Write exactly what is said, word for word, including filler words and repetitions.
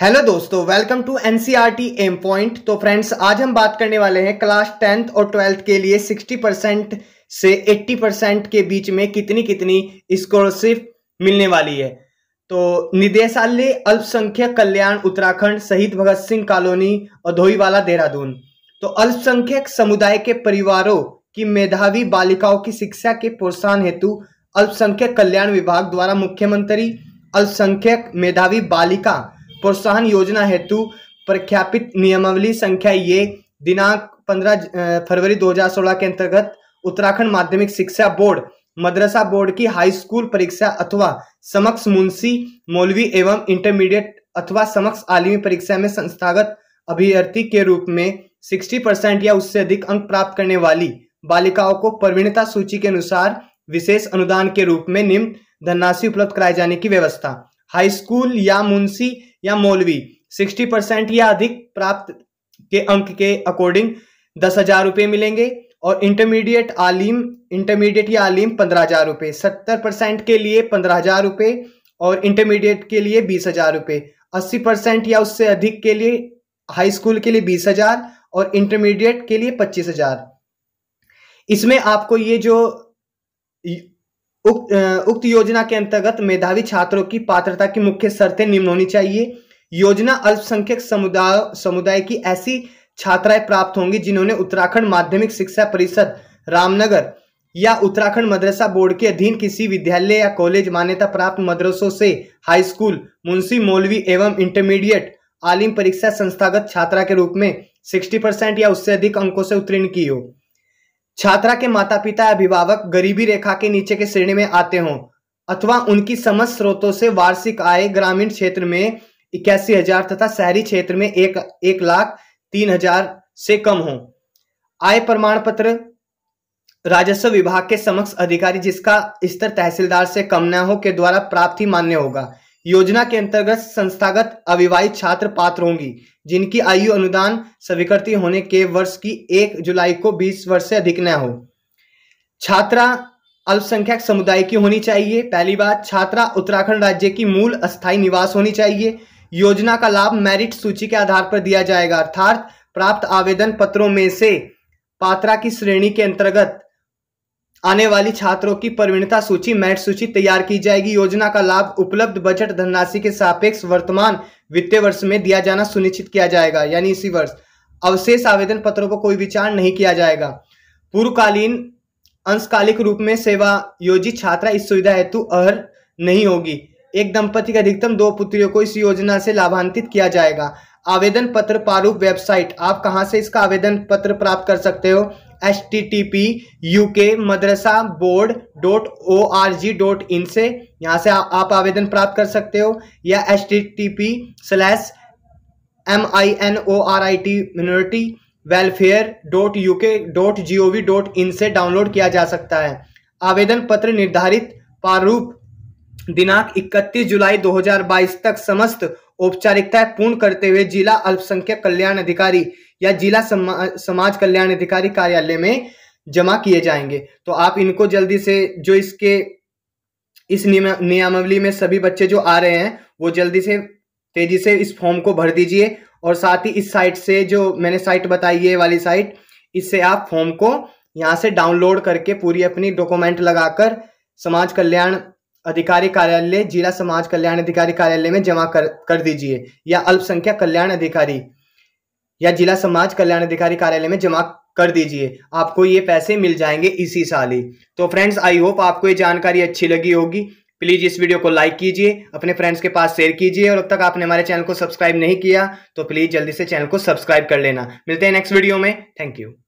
Hello दोस्तों, welcome to NCERT M point. तो friends, आज हम बात करने वाले हैं क्लास टेंथ और ट्वेल्थ के लिए साठ परसेंट से अस्सी परसेंट के बीच में कितनी कितनी स्कॉलरशिप मिलने वाली है। तो निदेशालय अल्पसंख्यक कल्याण उत्तराखंड, शहीद भगत सिंह कॉलोनी और धोईवाला देहरादून। तो अल्पसंख्यक समुदाय के परिवारों की मेधावी बालिकाओं की शिक्षा के प्रोत्साहन हेतु अल्पसंख्यक कल्याण विभाग द्वारा मुख्यमंत्री अल्पसंख्यक मेधावी बालिका प्रोत्साहन योजना हेतु प्रख्यापित नियमावली संख्या ये दिनांक पंद्रह फरवरी दो हज़ार सोलह के अंतर्गत उत्तराखंड माध्यमिक शिक्षा बोर्ड मदरसा बोर्ड की हाई स्कूल परीक्षा अथवा समक्ष मुंशी मौलवी एवं इंटरमीडिएट अथवा समक्ष आलिमी परीक्षा में संस्थागत अभ्यर्थी के रूप में साठ परसेंट या उससे अधिक अंक प्राप्त करने वाली बालिकाओं को प्रवीणता सूची के अनुसार विशेष अनुदान के रूप में निम्न धनराशि उपलब्ध कराए जाने की व्यवस्था। हाई स्कूल या मुंशी या मौलवी साठ परसेंट या अधिक प्राप्त के अंक के अकॉर्डिंग दस हजार रुपये मिलेंगे और इंटरमीडिएट आलिम इंटरमीडिएट या आलिम पंद्रह हजार रुपये, सत्तर परसेंट के लिए पंद्रह हजार रुपये और इंटरमीडिएट के लिए बीस हजार रुपये, अस्सी परसेंट या उससे अधिक के लिए हाई स्कूल के लिए बीस हजार और इंटरमीडिएट के लिए पच्चीस हजार। इसमें आपको ये जो उक्त उक्त योजना के अंतर्गत मेधावी छात्रों की पात्रता की मुख्य शर्तें निम्न होनी चाहिए। योजना अल्पसंख्यक समुदाय समुदाय की ऐसी छात्राएं प्राप्त होंगी जिन्होंने उत्तराखंड माध्यमिक शिक्षा परिषद रामनगर या उत्तराखंड मदरसा बोर्ड के अधीन किसी विद्यालय या कॉलेज मान्यता प्राप्त मदरसों से हाई स्कूल मुंशी मौलवी एवं इंटरमीडिएट आलिम परीक्षा संस्थागत छात्रा के रूप में सिक्सटी परसेंट या उससे अधिक अंकों से उत्तीर्ण की हो। छात्रा के माता पिता अभिभावक गरीबी रेखा के नीचे के श्रेणी में आते हों अथवा उनकी समस्त स्रोतों से वार्षिक आय ग्रामीण क्षेत्र में इक्यासी हजार तथा शहरी क्षेत्र में एक, एक लाख तीन हजार से कम हो। आय प्रमाण पत्र राजस्व विभाग के समक्ष अधिकारी जिसका स्तर तहसीलदार से कम न हो के द्वारा प्राप्त ही मान्य होगा। योजना के अंतर्गत संस्थागत अविवाहित छात्र पात्र होंगी जिनकी आयु अनुदान स्वीकृति होने के वर्ष की एक जुलाई को बीस वर्ष से अधिक न हो। छात्रा अल्पसंख्यक समुदाय की होनी चाहिए। पहली बात, छात्रा उत्तराखंड राज्य की मूल स्थायी निवास होनी चाहिए। योजना का लाभ मेरिट सूची के आधार पर दिया जाएगा, अर्थात प्राप्त आवेदन पत्रों में से पात्रा की श्रेणी के अंतर्गत आने वाली छात्रों की प्रवीणता सूची मेरिट सूची तैयार की जाएगी। योजना का लाभ उपलब्ध बजट धनराशि के सापेक्ष वर्तमान वित्तीय वर्ष में दिया जाना सुनिश्चित किया जाएगा, यानी इसी वर्ष। अवशेष आवेदन पत्रों को कोई विचार नहीं किया जाएगा। पूर्वकालीन अंशकालिक रूप में सेवा योजी छात्रा इस सुविधा हेतु अर्ह नहीं होगी। एक दंपति के अधिकतम दो पुत्रियों को इस योजना से लाभान्वित किया जाएगा। आवेदन पत्र प्रारूप वेबसाइट, आप कहां से इसका आवेदन पत्र प्राप्त कर सकते हो? H T T P U K madarsa board dot O R G dot in से यहाँ से आ, आप आवेदन प्राप्त कर सकते हो, या H T T P slash M I N O R I T minority welfare dot U K dot G O V dot in से डाउनलोड किया जा सकता है। आवेदन पत्र निर्धारित प्रारूप दिनांक इकतीस जुलाई दो हज़ार बाईस तक समस्त औपचारिकताएं पूर्ण करते हुए जिला अल्पसंख्यक कल्याण अधिकारी या जिला समा, समाज कल्याण अधिकारी कार्यालय में जमा किए जाएंगे। तो आप इनको जल्दी से, जो इसके इस नियमावली में सभी बच्चे जो आ रहे हैं, वो जल्दी से तेजी से इस फॉर्म को भर दीजिए और साथ ही इस साइट से, जो मैंने साइट बताई है वाली साइट, इससे आप फॉर्म को यहाँ से डाउनलोड करके पूरी अपनी डॉक्यूमेंट लगाकर समाज कल्याण अधिकारी कार्यालय, जिला समाज कल्याण अधिकारी कार्यालय में जमा कर कर दीजिए, या अल्पसंख्यक कल्याण अधिकारी या जिला समाज कल्याण अधिकारी कार्यालय में जमा कर दीजिए। आपको ये पैसे मिल जाएंगे इसी साल ही। तो फ्रेंड्स, आई होप आपको ये जानकारी अच्छी लगी होगी। प्लीज़ इस वीडियो को लाइक कीजिए, अपने फ्रेंड्स के पास शेयर कीजिए और अब तक आपने हमारे चैनल को सब्सक्राइब नहीं किया तो प्लीज़ जल्दी से चैनल को सब्सक्राइब कर लेना। मिलते हैं नेक्स्ट वीडियो में। Thank you.